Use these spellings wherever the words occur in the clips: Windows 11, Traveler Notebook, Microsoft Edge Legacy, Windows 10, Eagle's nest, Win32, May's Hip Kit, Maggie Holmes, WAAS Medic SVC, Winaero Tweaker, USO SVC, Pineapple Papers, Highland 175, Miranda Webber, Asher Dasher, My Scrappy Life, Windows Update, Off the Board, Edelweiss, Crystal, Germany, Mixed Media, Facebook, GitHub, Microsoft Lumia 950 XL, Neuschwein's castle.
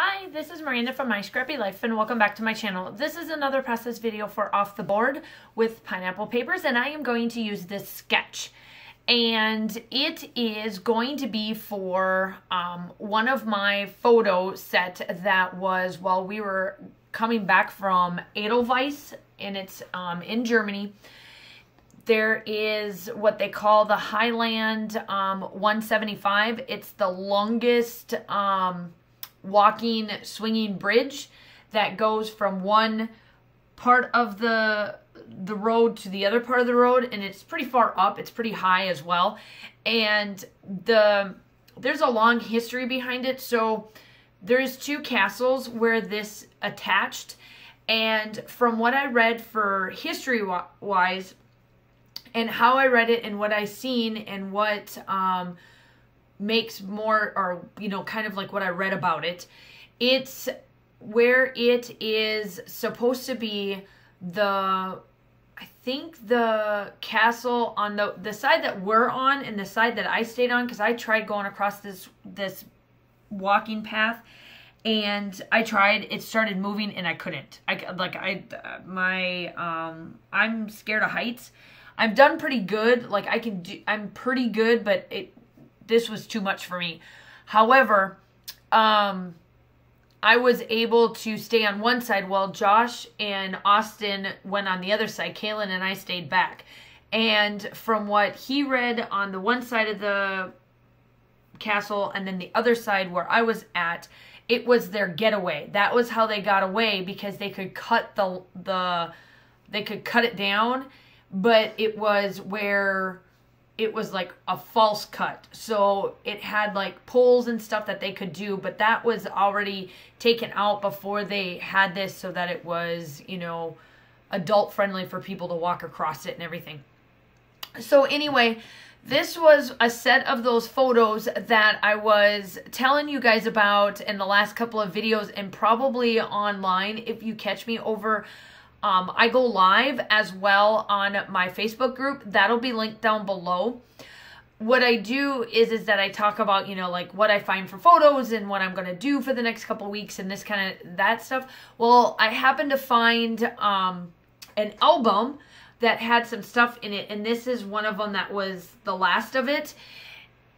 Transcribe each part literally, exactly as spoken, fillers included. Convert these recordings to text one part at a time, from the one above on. Hi, this is Miranda from My Scrappy Life and welcome back to my channel. This is another process video for Off the Board with Pineapple Papers, and I am going to use this sketch. And it is going to be for um, one of my photo set that was while we were coming back from Edelweiss, and it's um, in Germany. There is what they call the Highland um, one seventy-five. It's the longest um, walking swinging bridge that goes from one part of the the road to the other part of the road, and it's pretty far up, it's pretty high as well, and the there's a long history behind it. So there's two castles where this attached, and from what I read for history wise and how I read it and what I seen and what um makes more, or you know, kind of like what I read about it, it's where it is supposed to be the, I think the castle on the the side that we're on and the side that I stayed on, because I tried going across this this walking path, and I tried, it started moving and I couldn't. I like I my um I'm scared of heights. I've done pretty good, like I can do, I'm pretty good, but it this was too much for me. However, um, I was able to stay on one side while Josh and Austin went on the other side. Kaylin and I stayed back. And from what he read on the one side of the castle and then the other side where I was at, it was their getaway. That was how they got away, because they could cut the, the they could cut it down, but it was where... it was like a false cut. So it had like poles and stuff that they could do, but that was already taken out before they had this, so that it was, you know, adult friendly for people to walk across it and everything. So anyway, this was a set of those photos that I was telling you guys about in the last couple of videos, and probably online if you catch me over. Um, I go live as well on my Facebook group. That'll be linked down below. What I do is, is that I talk about, you know, like what I find for photos and what I'm going to do for the next couple weeks and this kind of that stuff. Well, I happened to find um, an album that had some stuff in it. And this is one of them that was the last of it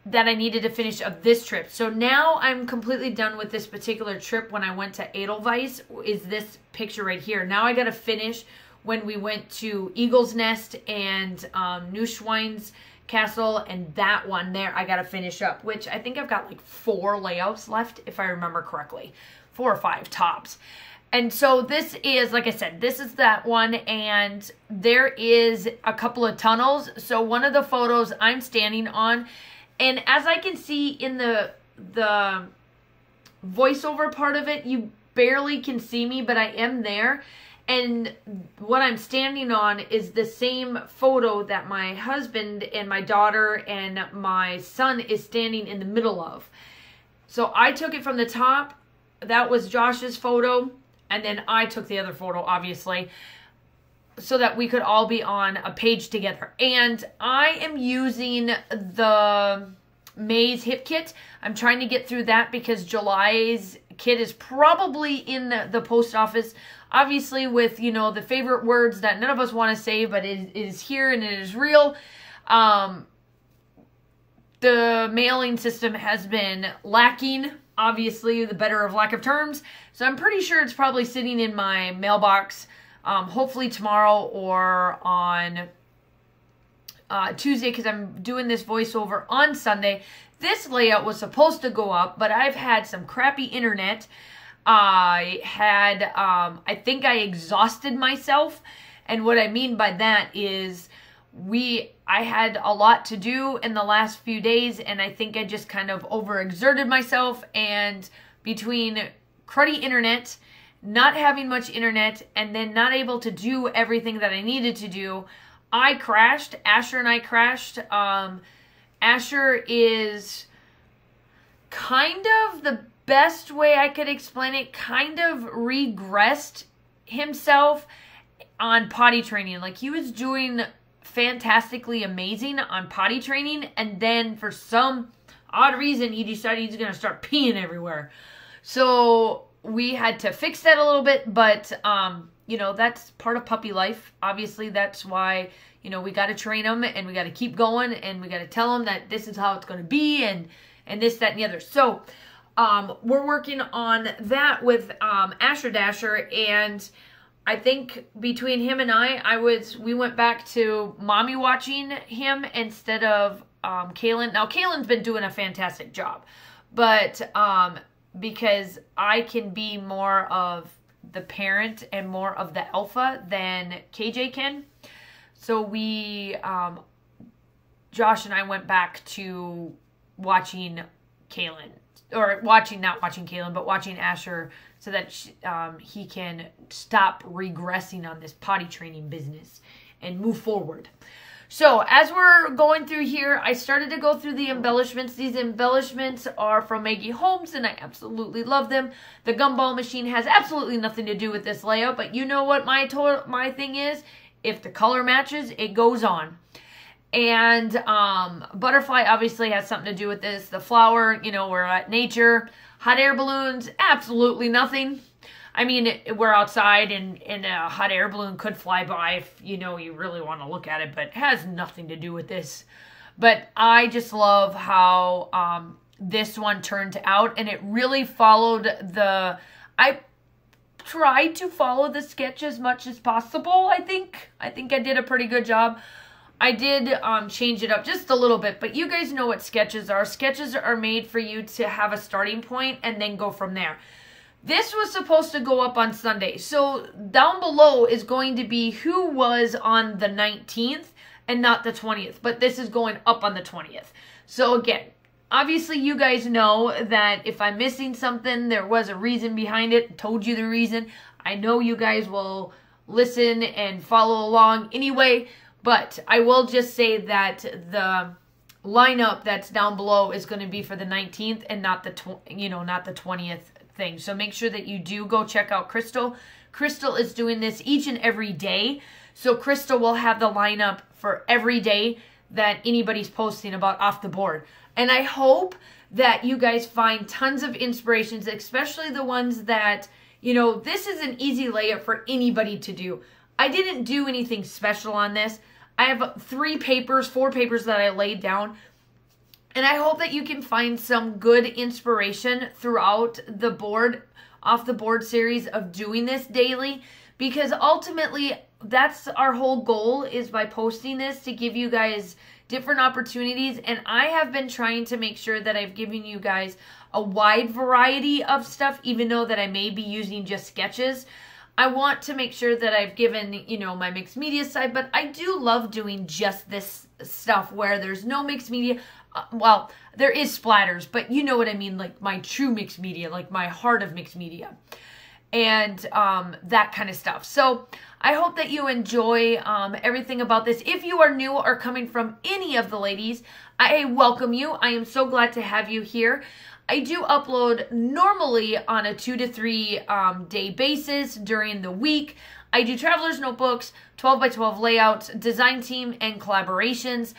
that I needed to finish of this trip. So now I'm completely done with this particular trip. When I went to Edelweiss, is this picture right here. Now I got to finish when we went to Eagle's Nest and um, Neuschwein's Castle, and that one there I got to finish up, which I think I've got like four layouts left if I remember correctly, four or five tops. And so this is, like I said, this is that one, and there is a couple of tunnels. So one of the photos I'm standing on, and as I can see in the the voiceover part of it, you barely can see me, but I am there. And what I'm standing on is the same photo that my husband and my daughter and my son is standing in the middle of. So I took it from the top. That was Josh's photo. And then I took the other photo, obviously, so that we could all be on a page together. And I am using the May's Hip Kit. I'm trying to get through that because July's kit is probably in the, the post office. Obviously with, you know, the favorite words that none of us want to say, but it, it is here and it is real. Um, the mailing system has been lacking, obviously, the better of lack of terms. So I'm pretty sure it's probably sitting in my mailbox. Um, hopefully tomorrow or on uh, Tuesday, because I'm doing this voiceover on Sunday. This layout was supposed to go up, but I've had some crappy internet. I had, um, I think I exhausted myself. And what I mean by that is we, I had a lot to do in the last few days, and I think I just kind of overexerted myself. And between cruddy internet, not having much internet, and then not able to do everything that I needed to do, I crashed. Asher and I crashed. Um, Asher is kind of, the best way I could explain it, kind of regressed himself on potty training. Like, he was doing fantastically amazing on potty training, and then for some odd reason, he decided he's going to start peeing everywhere. So we had to fix that a little bit, but, um, you know, that's part of puppy life. Obviously, that's why, you know, we got to train them and we got to keep going and we got to tell them that this is how it's going to be and, and this, that, and the other. So um, we're working on that with um, Asher Dasher, and I think between him and I, I was, we went back to mommy watching him instead of um, Kaylin. Now, Kaylin's been doing a fantastic job, but um, because I can be more of the parent and more of the alpha than K J can. So we, um, Josh and I went back to watching Kaylin, or watching, not watching Kaylin, but watching Asher, so that she, um, he can stop regressing on this potty training business and move forward. So as we're going through here, I started to go through the embellishments. These embellishments are from Maggie Holmes, and I absolutely love them. The gumball machine has absolutely nothing to do with this layout, but you know what my to my thing is? If the color matches, it goes on. And um, butterfly obviously has something to do with this. The flower, you know, we're at nature. Hot air balloons, absolutely nothing. I mean, we're outside and, and a hot air balloon could fly by if, you know, you really want to look at it, but it has nothing to do with this. But I just love how um, this one turned out, and it really followed the... I tried to follow the sketch as much as possible, I think. I think I did a pretty good job. I did um, change it up just a little bit, but you guys know what sketches are. Sketches are made for you to have a starting point and then go from there. This was supposed to go up on Sunday. So down below is going to be who was on the nineteenth and not the twentieth, but this is going up on the twentieth. So again, obviously you guys know that if I'm missing something, there was a reason behind it. I told you the reason. I know you guys will listen and follow along anyway. But I will just say that the lineup that's down below is going to be for the nineteenth and not the tw you know not the twentieth thing. So make sure that you do go check out Crystal. Crystal is doing this each and every day. So Crystal will have the lineup for every day that anybody's posting about Off the Board. And I hope that you guys find tons of inspirations, especially the ones that, you know, this is an easy layout for anybody to do. I didn't do anything special on this. I have three papers, four papers that I laid down. And I hope that you can find some good inspiration throughout the board, Off the Board series of doing this daily. Because ultimately, that's our whole goal, is by posting this to give you guys different opportunities. And I have been trying to make sure that I've given you guys a wide variety of stuff, even though that I may be using just sketches. I want to make sure that I've given, you know, my mixed media side, but I do love doing just this stuff where there's no mixed media. Uh, well, there is splatters, but you know what I mean, like my true mixed media, like my heart of mixed media and um, that kind of stuff. So I hope that you enjoy um, everything about this. If you are new or coming from any of the ladies, I welcome you. I am so glad to have you here. I do upload normally on a two to three um, day basis during the week. I do traveler's notebooks, twelve by twelve layouts, design team, and collaborations.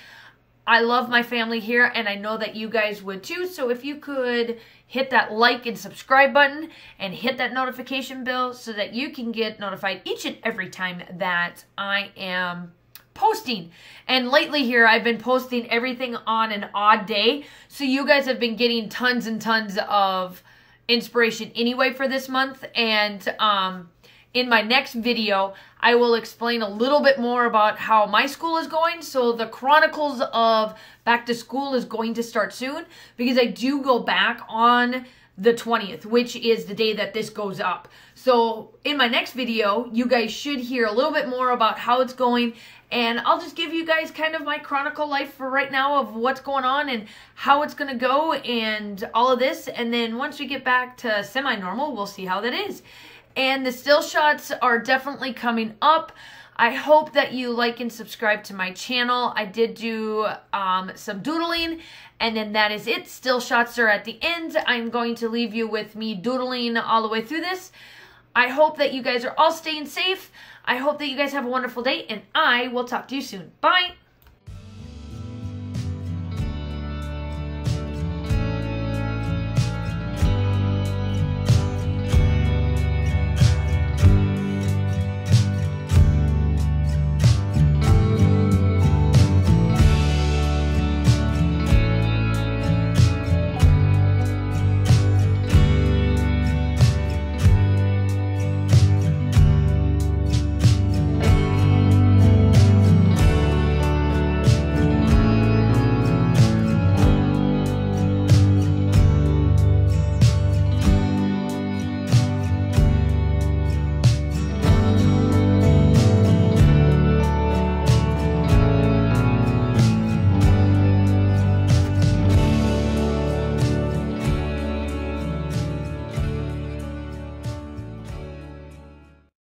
I love my family here, and I know that you guys would too. So if you could hit that like and subscribe button and hit that notification bell so that you can get notified each and every time that I am posting. And lately here I've been posting everything on an odd day, so you guys have been getting tons and tons of inspiration anyway for this month. And um in my next video I will explain a little bit more about how my school is going. So the chronicles of back to school is going to start soon, because I do go back on the twentieth, which is the day that this goes up. So in my next video, you guys should hear a little bit more about how it's going, and I'll just give you guys kind of my chronicle life for right now of what's going on and how it's gonna go and all of this. And then once we get back to semi-normal, we'll see how that is. And the still shots are definitely coming up. I hope that you like and subscribe to my channel. I did do um, some doodling, and then that is it. Still shots are at the end. I'm going to leave you with me doodling all the way through this. I hope that you guys are all staying safe. I hope that you guys have a wonderful day, and I will talk to you soon. Bye.